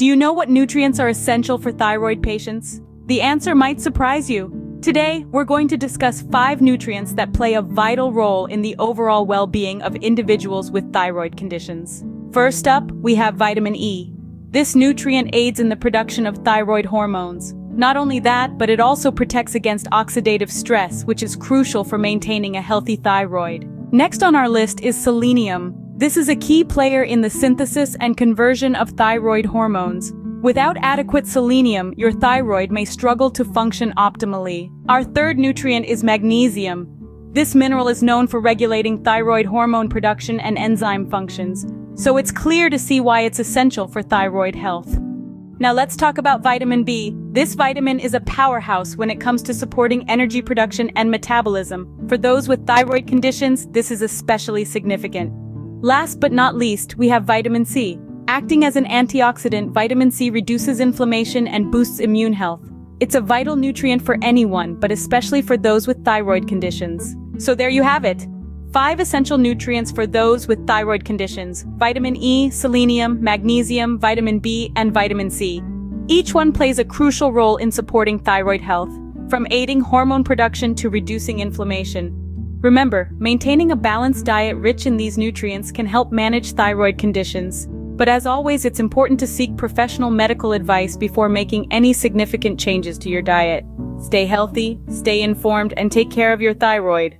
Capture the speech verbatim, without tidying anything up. Do you know what nutrients are essential for thyroid patients? The answer might surprise you. Today, we're going to discuss five nutrients that play a vital role in the overall well-being of individuals with thyroid conditions. First up, we have vitamin E. This nutrient aids in the production of thyroid hormones. Not only that, but it also protects against oxidative stress, which is crucial for maintaining a healthy thyroid. Next on our list is selenium. This is a key player in the synthesis and conversion of thyroid hormones. Without adequate selenium, your thyroid may struggle to function optimally. Our third nutrient is magnesium. This mineral is known for regulating thyroid hormone production and enzyme functions, so it's clear to see why it's essential for thyroid health. Now let's talk about vitamin B. This vitamin is a powerhouse when it comes to supporting energy production and metabolism. For those with thyroid conditions, this is especially significant. Last but not least, we have vitamin C. Acting as an antioxidant, vitamin C reduces inflammation and boosts immune health. It's a vital nutrient for anyone, but especially for those with thyroid conditions. So there you have it. Five essential nutrients for those with thyroid conditions: vitamin E, selenium, magnesium, vitamin B, and vitamin C. Each one plays a crucial role in supporting thyroid health, from aiding hormone production to reducing inflammation. Remember, maintaining a balanced diet rich in these nutrients can help manage thyroid conditions. But as always, it's important to seek professional medical advice before making any significant changes to your diet. Stay healthy, stay informed, and take care of your thyroid.